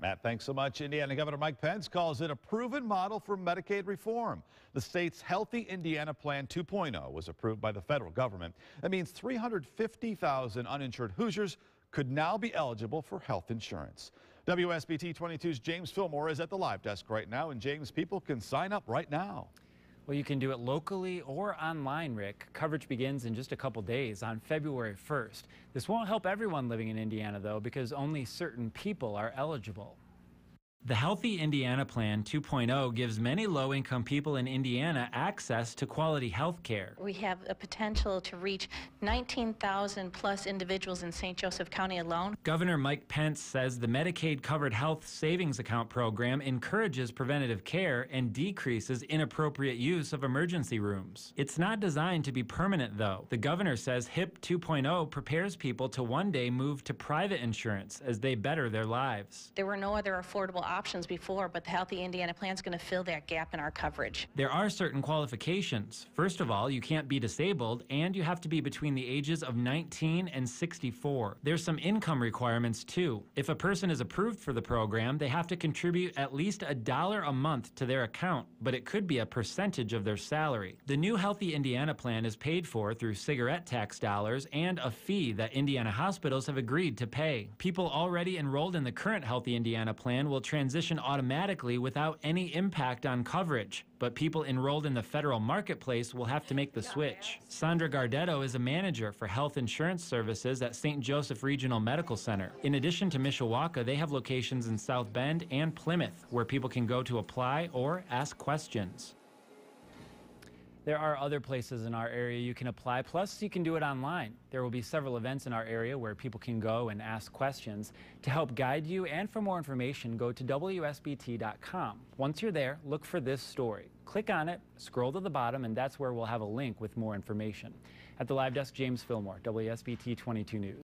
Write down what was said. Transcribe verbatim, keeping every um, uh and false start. right, Matt, thanks so much. Indiana Governor Mike Pence calls it a proven model for Medicaid reform. The state's Healthy Indiana Plan two point oh was approved by the federal government. That means three hundred fifty thousand uninsured Hoosiers could now be eligible for health insurance. W S B T twenty-two's James Fillmore is at the live desk right now, and James, people can sign up right now. Well, you can do it locally or online, Rick. Coverage begins in just a couple days on February first. This won't help everyone living in Indiana, though, because only certain people are eligible. The Healthy Indiana Plan two point oh gives many low-income people in Indiana access to quality health care. We have a potential to reach nineteen thousand plus individuals in Saint Joseph County alone. Governor Mike Pence says the Medicaid Covered Health Savings Account program encourages preventative care and decreases inappropriate use of emergency rooms. It's not designed to be permanent, though. The governor says H I P two point oh prepares people to one day move to private insurance as they better their lives. There were no other affordable options. options before, but the Healthy Indiana Plan is going to fill that gap in our coverage. There are certain qualifications. First of all, you can't be disabled, and you have to be between the ages of nineteen and sixty-four. There's some income requirements, too. If a person is approved for the program, they have to contribute at least a dollar a month to their account, but it could be a percentage of their salary. The new Healthy Indiana Plan is paid for through cigarette tax dollars and a fee that Indiana hospitals have agreed to pay. People already enrolled in the current Healthy Indiana Plan will transition transition automatically without any impact on coverage, but people enrolled in the federal marketplace will have to make the switch. Sandra Gardetto is a manager for health insurance services at Saint Joseph Regional Medical Center. In addition to Mishawaka, they have locations in South Bend and Plymouth where people can go to apply or ask questions. There are other places in our area you can apply, plus you can do it online. There will be several events in our area where people can go and ask questions. To help guide you and for more information, go to W S B T dot com. Once you're there, look for this story. Click on it, scroll to the bottom, and that's where we'll have a link with more information. At the live desk, James Fillmore, W S B T twenty-two News.